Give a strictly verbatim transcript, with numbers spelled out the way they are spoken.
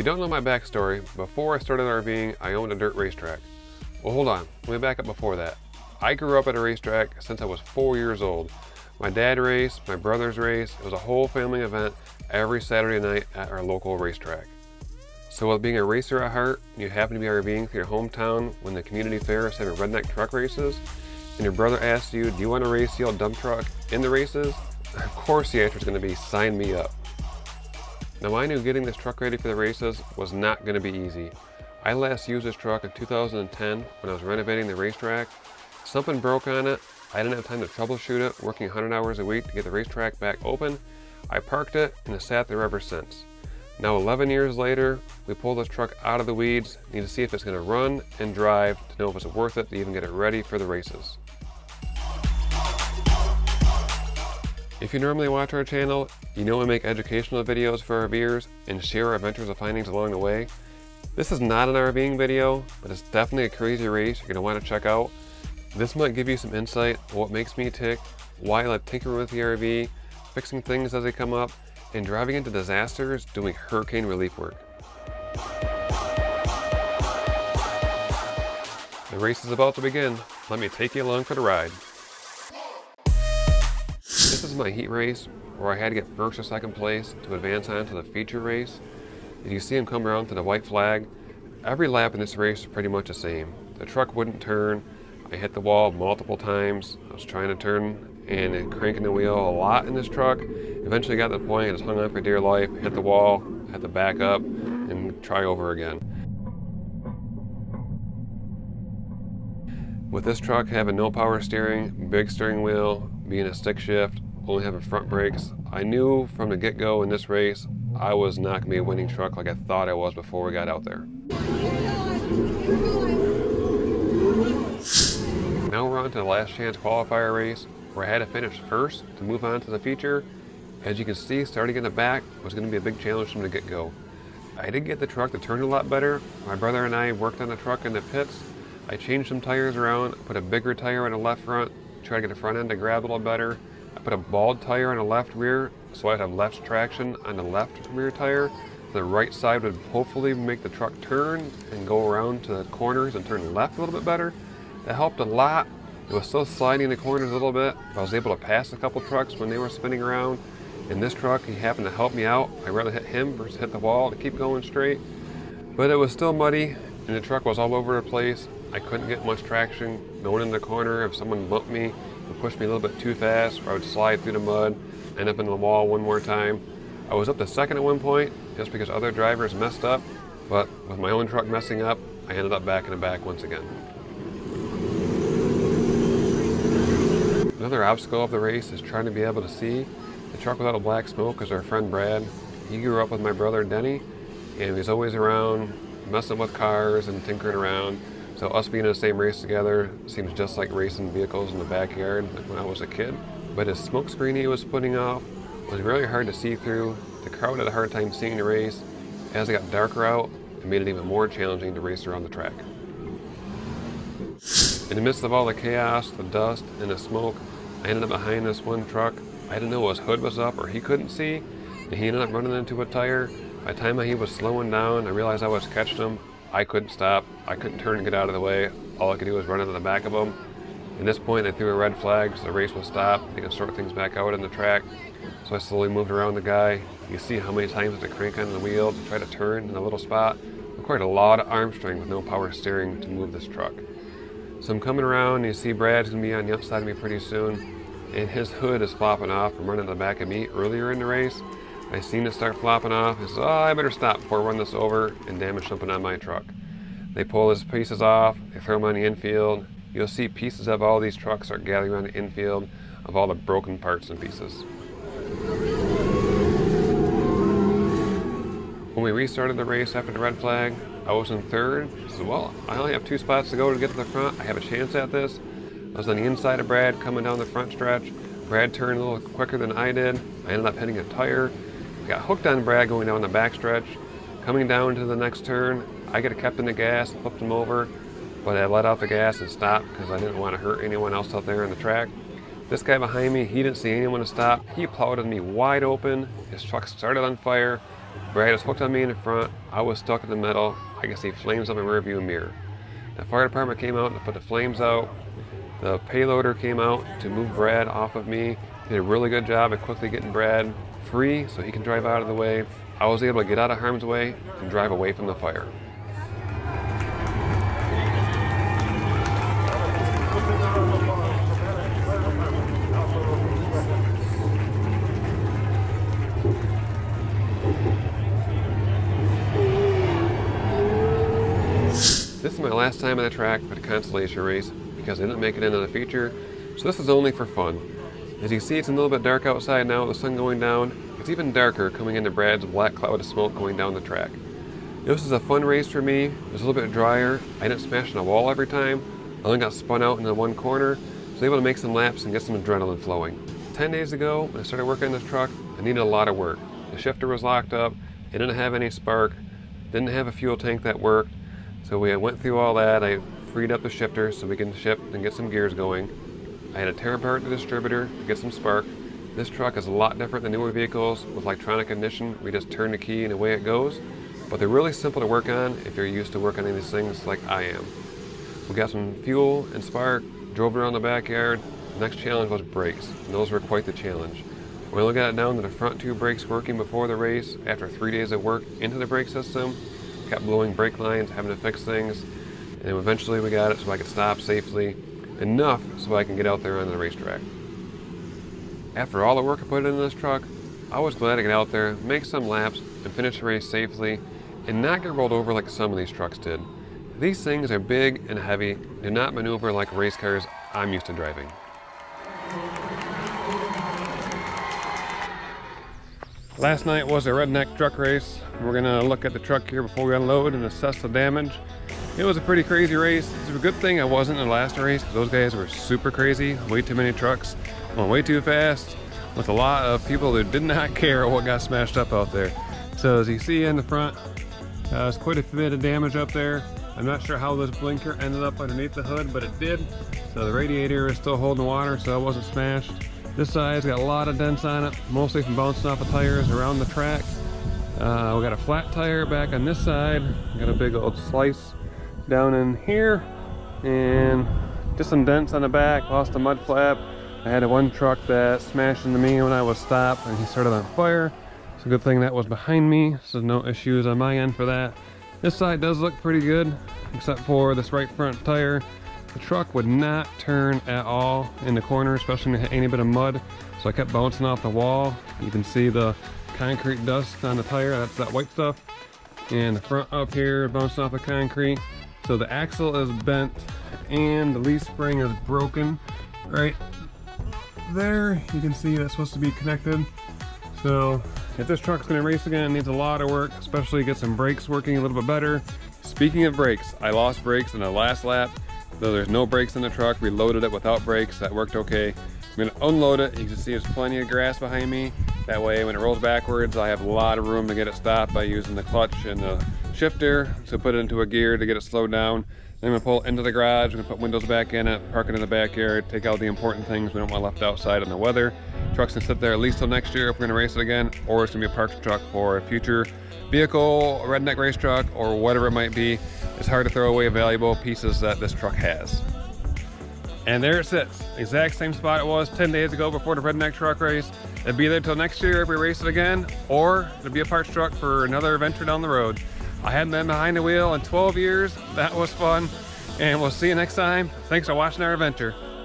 you don't know my backstory, before I started RVing, I owned a dirt racetrack. Well, hold on, let me back up before that. I grew up at a racetrack since I was four years old. My dad raced, my brothers raced, it was a whole family event every Saturday night at our local racetrack. So with being a racer at heart, you happen to be RVing for your hometown when the community fair is having redneck truck races, and your brother asks you, do you want to race the old dump truck in the races? Of course the answer is going to be, sign me up. Now I knew getting this truck ready for the races was not going to be easy. I last used this truck in two thousand ten when I was renovating the racetrack. Something broke on it, I didn't have time to troubleshoot it, working one hundred hours a week to get the racetrack back open. I parked it and it sat there ever since. Now eleven years later, we pulled this truck out of the weeds, need to see if it's going to run and drive to know if it's worth it to even get it ready for the races. If you normally watch our channel, you know we make educational videos for RVers and share our adventures and findings along the way. This is not an RVing video, but it's definitely a crazy race you're going to want to check out. This might give you some insight on what makes me tick, why I like tinkering with the R V, fixing things as they come up, and driving into disasters doing hurricane relief work. The race is about to begin. Let me take you along for the ride. This is my heat race, where I had to get first or second place to advance on to the feature race. As you see him come around to the white flag, every lap in this race is pretty much the same. The truck wouldn't turn, I hit the wall multiple times, I was trying to turn and cranking the wheel a lot in this truck. Eventually got to the point, I just hung on for dear life, hit the wall, had to back up and try over again. With this truck having no power steering, big steering wheel, being a stick shift, only having front brakes, I knew from the get-go in this race, I was not going to be a winning truck like I thought I was before we got out there. Now we're on to the last chance qualifier race, where I had to finish first to move on to the feature. As you can see, starting in the back was going to be a big challenge from the get-go. I did get the truck to turn a lot better. My brother and I worked on the truck in the pits. I changed some tires around, put a bigger tire on the left front, try to get the front end to grab a little better. I put a bald tire on the left rear so I'd have left traction on the left rear tire. The right side would hopefully make the truck turn and go around to the corners and turn left a little bit better. That helped a lot. It was still sliding the corners a little bit, but I was able to pass a couple trucks when they were spinning around. In this truck, he happened to help me out. I'd rather hit him versus hit the wall to keep going straight. But it was still muddy and the truck was all over the place. I couldn't get much traction going in the corner. If someone bumped me and pushed me a little bit too fast, or I would slide through the mud, end up in the wall one more time. I was up to second at one point just because other drivers messed up, but with my own truck messing up, I ended up back in the back once again. Another obstacle of the race is trying to be able to see. The truck without a black smoke is our friend Brad. He grew up with my brother Denny, and he's always around messing with cars and tinkering around. So us being in the same race together seems just like racing vehicles in the backyard like when I was a kid. But his smoke screen he was putting off was really hard to see through. The crowd had a hard time seeing the race. As it got darker out, it made it even more challenging to race around the track. In the midst of all the chaos, the dust, and the smoke, I ended up behind this one truck. I didn't know his hood was up or he couldn't see, and he ended up running into a tire. By the time he was slowing down, I realized I was catching him. I couldn't stop, I couldn't turn and get out of the way. All I could do was run into the back of them. At this point, they threw a red flag, so the race will stop. They can sort things back out in the track. So I slowly moved around the guy. You see how many times I had to crank on the wheel to try to turn in a little spot. It required a lot of arm strength with no power steering to move this truck. So I'm coming around, and you see Brad's gonna be on the upside of me pretty soon, and his hood is flopping off from running to the back of me earlier in the race. I seen it start flopping off. I said, oh, I better stop before I run this over and damage something on my truck. They pull his pieces off, they throw them on the infield. You'll see pieces of all these trucks are gathering on the infield of all the broken parts and pieces. When we restarted the race after the red flag, I was in third. I said, well, I only have two spots to go to get to the front. I have a chance at this. I was on the inside of Brad coming down the front stretch. Brad turned a little quicker than I did. I ended up hitting a tire. Got hooked on Brad going down the backstretch. Coming down to the next turn, I could have kept in the gas and flipped him over, but I let off the gas and stopped because I didn't want to hurt anyone else out there on the track. This guy behind me, he didn't see anyone to stop. He plowed me wide open. His truck started on fire. Brad was hooked on me in the front, I was stuck in the middle, I could see flames on my rearview mirror. The fire department came out to put the flames out, the payloader came out to move Brad off of me, did a really good job at quickly getting Brad free so he can drive out of the way. I was able to get out of harm's way and drive away from the fire. This is my last time on the track for the Constellation race because I didn't make it into the feature, so this is only for fun. As you see, it's a little bit dark outside now with the sun going down. It's even darker coming into Brad's black cloud of smoke going down the track. This is a fun race for me. It was a little bit drier. I didn't smash on a wall every time. I only got spun out into one corner. So I was able to make some laps and get some adrenaline flowing. Ten days ago, when I started working on this truck, I needed a lot of work. The shifter was locked up. It didn't have any spark. Didn't have a fuel tank that worked. So we went through all that. I freed up the shifter so we can shift and get some gears going. I had to tear apart the distributor to get some spark. This truck is a lot different than newer vehicles with electronic ignition. We just turn the key and away it goes. But they're really simple to work on if you're used to working on these things like I am. We got some fuel and spark, drove around the backyard. The next challenge was brakes, and those were quite the challenge. We only got it down to the front two brakes working before the race. After three days of work into the brake system, kept blowing brake lines, having to fix things, and eventually we got it so I could stop safely enough so I can get out there on the racetrack. After all the work I put in this truck, I was glad to get out there, make some laps, and finish the race safely, and not get rolled over like some of these trucks did. These things are big and heavy, do not maneuver like race cars I'm used to driving. Last night was a Redneck Truck Race. We're gonna look at the truck here before we unload and assess the damage. It was a pretty crazy race. It's a good thing I wasn't in the last race because those guys were super crazy. Way too many trucks, went way too fast, with a lot of people who did not care what got smashed up out there. So as you see in the front, uh, there's quite a bit of damage up there. I'm not sure how this blinker ended up underneath the hood, but it did. So the radiator is still holding water, so it wasn't smashed. This side's got a lot of dents on it, mostly from bouncing off the tires around the track. Uh, we got a flat tire back on this side. Got a big old slice down in here, and just some dents on the back. Lost a mud flap. I had one truck that smashed into me when I was stopped, and he started on fire. It's a good thing that was behind me, so no issues on my end for that. This side does look pretty good, except for this right front tire. The truck would not turn at all in the corner, especially when it hit any bit of mud. So I kept bouncing off the wall. You can see the concrete dust on the tire. That's that white stuff. And the front up here bouncing off the concrete. So the axle is bent and the leaf spring is broken. Right there, you can see that's supposed to be connected. So if this truck's gonna race again, it needs a lot of work, especially get some brakes working a little bit better. Speaking of brakes, I lost brakes in the last lap. Though there's no brakes in the truck, we loaded it without brakes. That worked okay. I'm gonna unload it. You can see there's plenty of grass behind me. That way, when it rolls backwards, I have a lot of room to get it stopped by using the clutch and the shifter to put it into a gear to get it slowed down. Then I'm gonna pull it into the garage. I'm gonna put windows back in it, park it in the backyard, take out the important things we don't want left outside in the weather. Truck's gonna sit there at least till next year if we're gonna race it again, or it's gonna be a park truck for a future vehicle, a redneck race truck, or whatever it might be. It's hard to throw away valuable pieces that this truck has. And there it sits, exact same spot it was ten days ago before the Redneck Truck Race. It'll be there till next year if we race it again, or it'll be a parts truck for another adventure down the road. I hadn't been behind the wheel in twelve years. That was fun, and we'll see you next time. Thanks for watching our adventure.